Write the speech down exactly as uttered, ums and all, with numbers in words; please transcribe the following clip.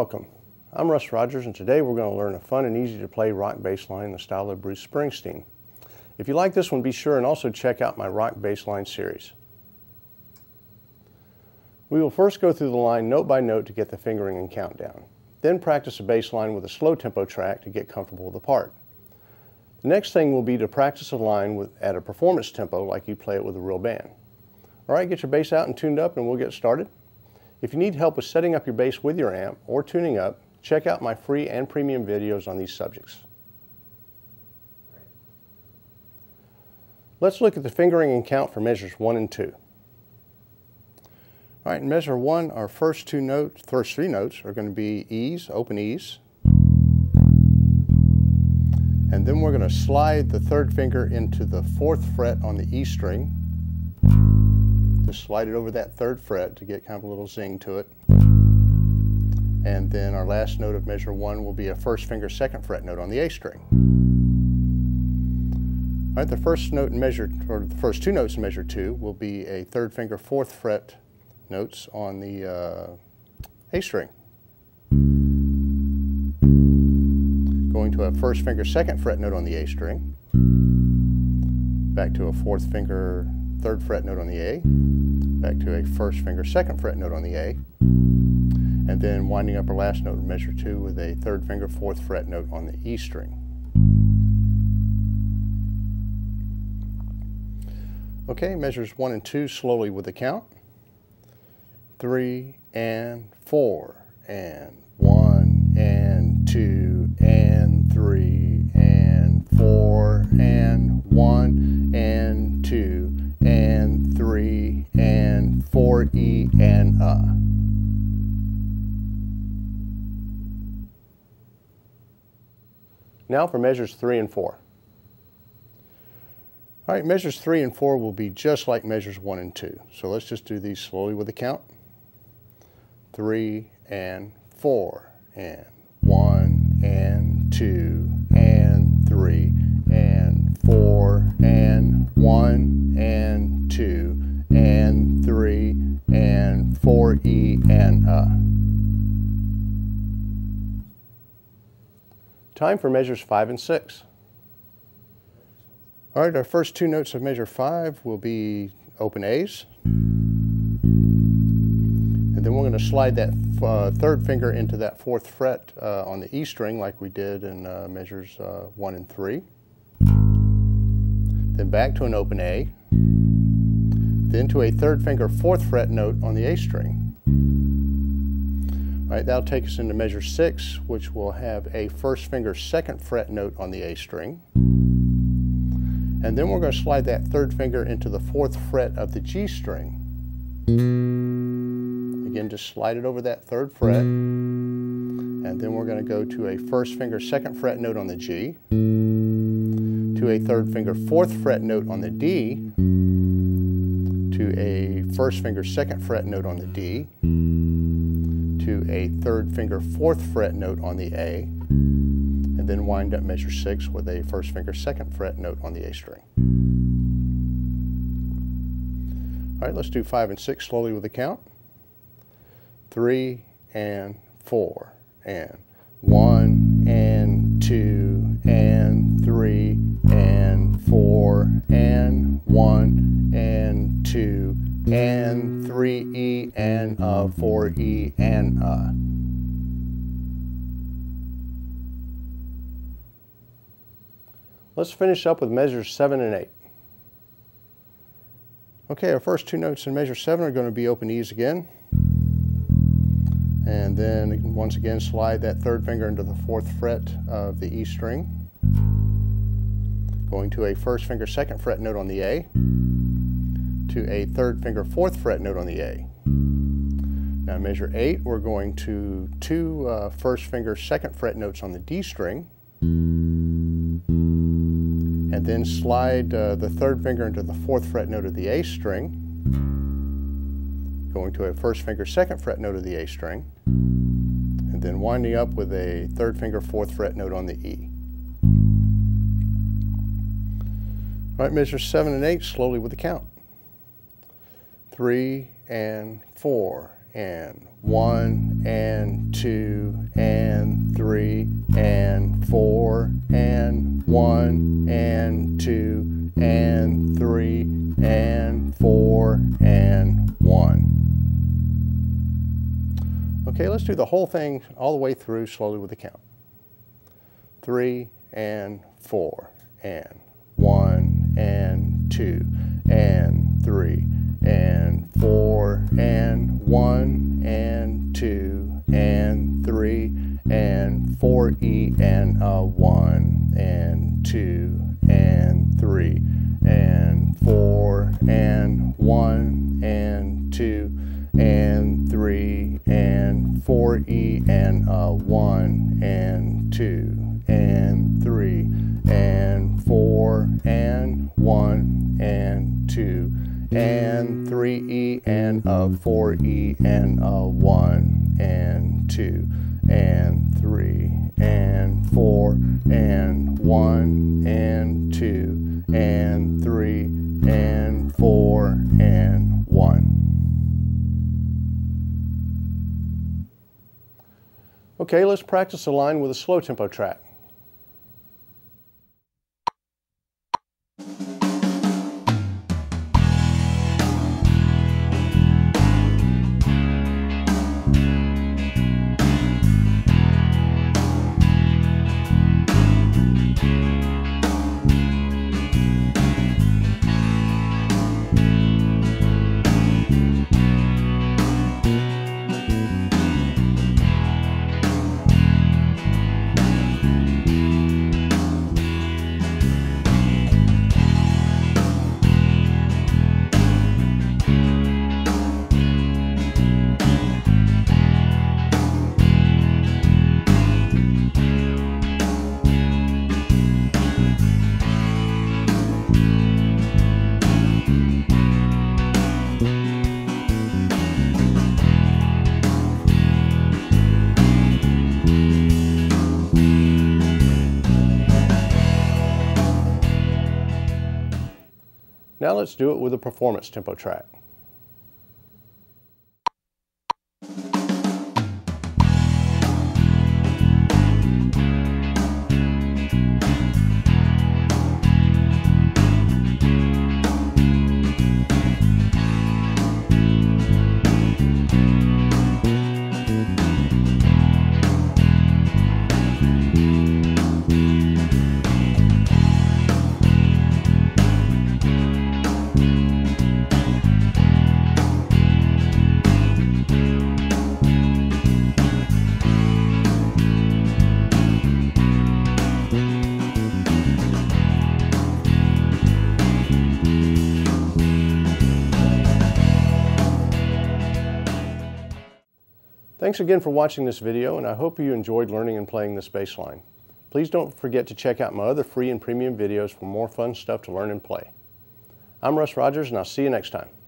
Welcome. I'm Russ Rodgers, and today we're going to learn a fun and easy to play rock bass line in the style of Bruce Springsteen. If you like this one, be sure and also check out my rock bass line series. We will first go through the line note by note to get the fingering and countdown. Then practice a bass line with a slow tempo track to get comfortable with the part. The next thing will be to practice a line with, at a performance tempo like you play it with a real band. Alright, get your bass out and tuned up and we'll get started. If you need help with setting up your bass with your amp or tuning up, check out my free and premium videos on these subjects. Let's look at the fingering and count for measures one and two. All right, in measure one, our first two notes, first three notes are going to be E's, open E's. And then we're going to slide the third finger into the fourth fret on the E string. Just slide it over that third fret to get kind of a little zing to it. And then our last note of measure one will be a first finger second fret note on the A string. All right, the first note in measure, or the first two notes in measure two will be a third finger fourth fret notes on the uh, A string. Going to a first finger second fret note on the A string. Back to a fourth finger third fret note on the A, back to a first finger second fret note on the A, and then winding up our last note in measure two with a third finger fourth fret note on the E string. Okay, measures one and two slowly with the count. Three and four and one and two and three and four and one and two and three and four E and uh. Now for measures three and four. All right, measures three and four will be just like measures one and two. So let's just do these slowly with the count. Three and four and one and two and three and four and one and two and three and four E and uh. Time for measures five and six. All right, our first two notes of measure five will be open A's. And then we're going to slide that uh, third finger into that fourth fret uh, on the E string like we did in uh, measures uh, one and three. Then back to an open A. Then to a third finger fourth fret note on the A string. All right, that'll take us into measure six, which will have a first finger second fret note on the A string. And then we're going to slide that third finger into the fourth fret of the G string. Again, just slide it over that third fret, and then we're going to go to a first finger second fret note on the G, to a third finger fourth fret note on the D, to a first finger second fret note on the D, to a third finger fourth fret note on the A, and then wind up measure six with a first finger second fret note on the A string. All right, let's do five and six slowly with the count. Three and four and one and two and three and four and one and two and three E and uh four E and uh. Let's finish up with measures seven and eight. Okay, our first two notes in measure seven are going to be open E's again. And then once again slide that third finger into the fourth fret of the E string, going to a first finger second fret note on the A, to a third finger fourth fret note on the A. Now measure eight, we're going to two uh, first finger second fret notes on the D string, and then slide uh, the third finger into the fourth fret note of the A string, going to a first finger second fret note of the A string, and then winding up with a third finger fourth fret note on the E. All right, measure seven and eight slowly with the count. Three and four and one and two and three and four and one and two and three and four and one. Okay, let's do the whole thing all the way through slowly with the count. Three and four and one and two and three and four and one and two and three and four e and a one and two and three and four and one and two and three and four e and a one and two and three and four and one and two and three e and a four e and a one and two and three and four and one and two and three and four and one. Okay, let's practice a line with a slow tempo track. Now let's do it with a performance tempo track. Thanks again for watching this video, and I hope you enjoyed learning and playing this bass line. Please don't forget to check out my other free and premium videos for more fun stuff to learn and play. I'm Russ Rodgers, and I'll see you next time.